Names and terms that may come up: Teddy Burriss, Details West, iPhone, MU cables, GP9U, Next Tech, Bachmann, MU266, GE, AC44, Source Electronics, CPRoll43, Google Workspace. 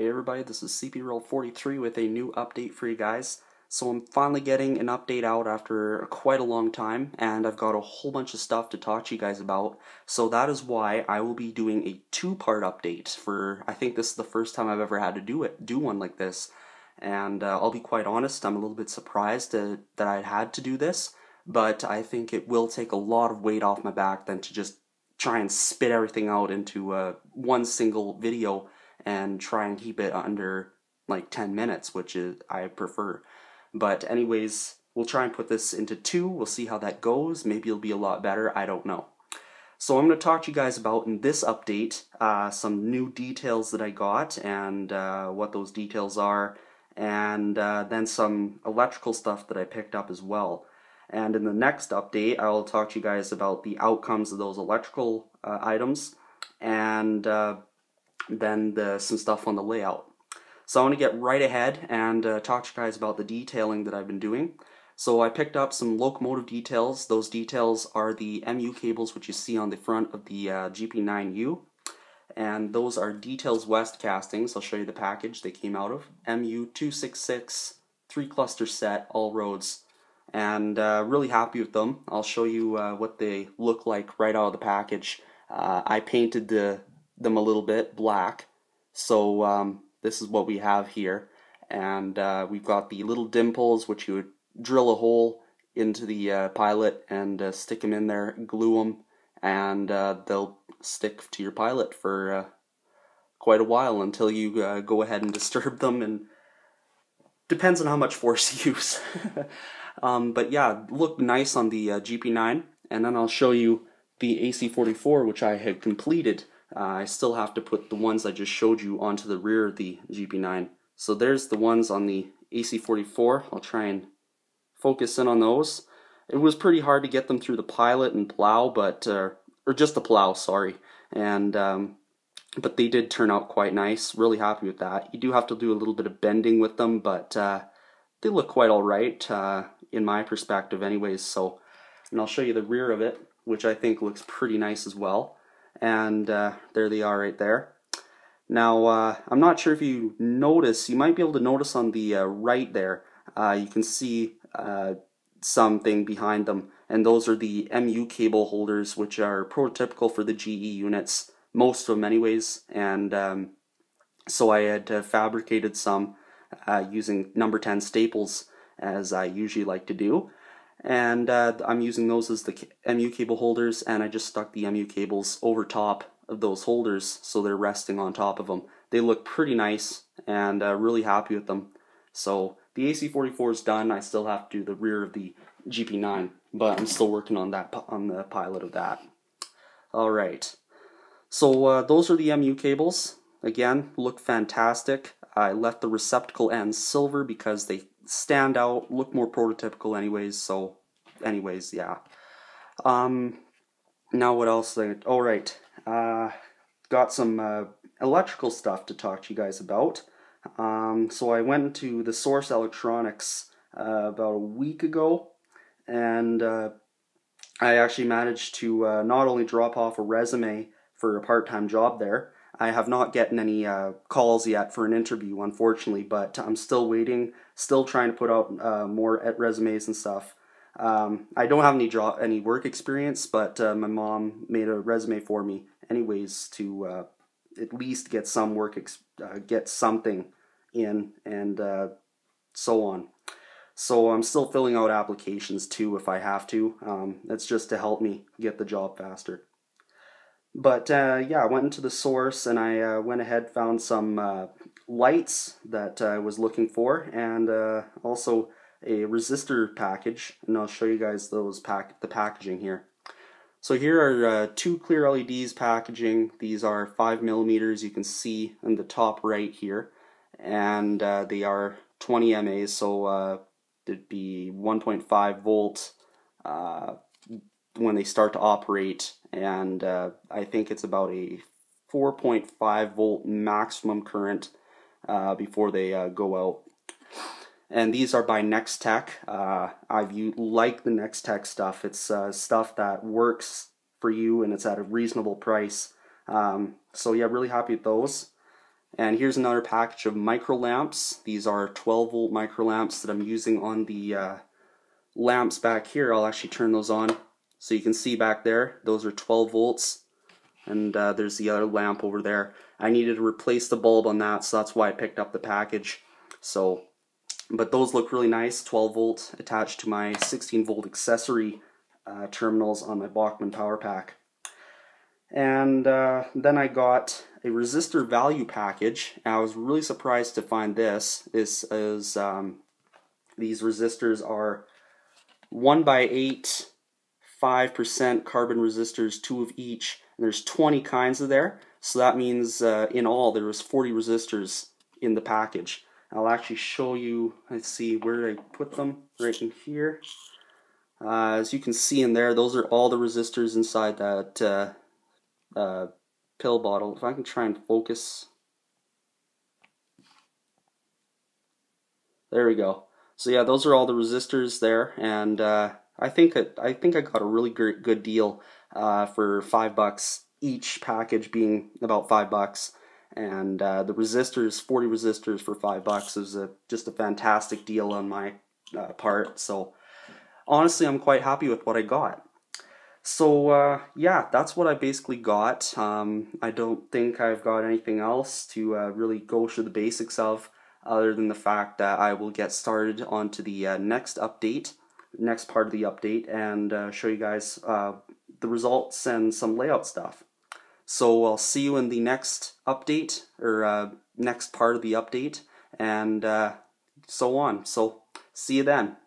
Hey everybody, this is CPRoll43 with a new update for you guys. So I'm finally getting an update out after quite a long time, and I've got a whole bunch of stuff to talk to you guys about. So that is why I will be doing a two-part update for, I think this is the first time I've ever had to do one like this. And I'll be quite honest, I'm a little bit surprised that I had to do this, but I think it will take a lot of weight off my back than to just try and spit everything out into one single video and try and keep it under like 10 minutes, which is I prefer. But anyways, we'll try and put this into two. We'll see how that goes. Maybe it'll be a lot better. I don't know. So I'm going to talk to you guys about in this update some new details that I got and what those details are, and then some electrical stuff that I picked up as well. And in the next update, I'll talk to you guys about the outcomes of those electrical items, and then some stuff on the layout. So I want to get right ahead and talk to you guys about the detailing that I've been doing. So I picked up some locomotive details. Those details are the MU cables which you see on the front of the GP9U, and those are Details West castings. I'll show you the package they came out of. MU266 3 cluster set, all roads, and really happy with them. I'll show you what they look like right out of the package. I painted them a little bit black, so this is what we have here. And we've got the little dimples which you would drill a hole into the pilot and stick them in there, glue them, and they'll stick to your pilot for quite a while until you go ahead and disturb them, and depends on how much force you use. But yeah, looked nice on the GP9. And then I'll show you the AC44 which I had completed. I still have to put the ones I just showed you onto the rear of the GP9. So there's the ones on the AC44. I'll try and focus in on those. It was pretty hard to get them through the pilot and plow, but or just the plow, sorry. And but they did turn out quite nice. Really happy with that. You do have to do a little bit of bending with them, but they look quite all right in my perspective, anyways. So, and I'll show you the rear of it, which I think looks pretty nice as well. And there they are right there. Now I'm not sure if you notice, you might be able to notice on the right there, you can see something behind them, and those are the MU cable holders which are prototypical for the GE units, most of them anyways. And so I had fabricated some using number 10 staples, as I usually like to do. And I'm using those as the MU cable holders, and I just stuck the MU cables over top of those holders so they're resting on top of them. They look pretty nice, and really happy with them. So the AC44 is done. I still have to do the rear of the GP9, but I'm still working on that, on the pilot of that. Alright, so those are the MU cables. Again, look fantastic. I left the receptacle ends silver because they stand out, look more prototypical anyways. So anyways, yeah. Now what else? Alright, got some electrical stuff to talk to you guys about. So I went to the Source Electronics about a week ago, and I actually managed to not only drop off a resume for a part-time job there. I have not gotten any calls yet for an interview, unfortunately, but I'm still waiting, still trying to put out more resumes and stuff. I don't have any work experience, but my mom made a resume for me anyways to at least get some work, get something in, and so on. So I'm still filling out applications too if I have to. That's just to help me get the job faster. But yeah, I went into the Source, and I went ahead, found some lights that I was looking for, and also a resistor package, and I'll show you guys those the packaging here. So here are two clear LEDs packaging. These are 5mm, you can see in the top right here, and they are 20 MAs, so it'd be 1.5 volt when they start to operate. And I think it's about a 4.5 volt maximum current before they go out. And these are by Next Tech. I like the Next Tech stuff. It's stuff that works for you, and it's at a reasonable price. So yeah, really happy with those. And here's another package of micro lamps. These are 12 volt micro lamps that I'm using on the lamps back here. I'll actually turn those on so you can see back there. Those are 12 volts. And there's the other lamp over there. I needed to replace the bulb on that, so that's why I picked up the package. So, but those look really nice, 12 volt attached to my 16 volt accessory terminals on my Bachmann power pack. And then I got a resistor value package, and I was really surprised to find this. This is these resistors are 1x8, 5% carbon resistors, 2 of each. And there's 20 kinds of there, so that means in all there was 40 resistors in the package. I'll actually show you. Let's see, where did I put them? Right in here. As you can see in there, those are all the resistors inside that pill bottle. If I can try and focus. There we go. So yeah, those are all the resistors there, and I think I got a really good deal for $5 each, package being about $5, and the resistors, 40 resistors for $5, is just a fantastic deal on my part. So honestly, I'm quite happy with what I got. So yeah, that's what I basically got. I don't think I've got anything else to really go through the basics of, other than the fact that I will get started onto the next update, next part of the update, and show you guys the results and some layout stuff. So I'll see you in the next update, or next part of the update, and so on. So see you then.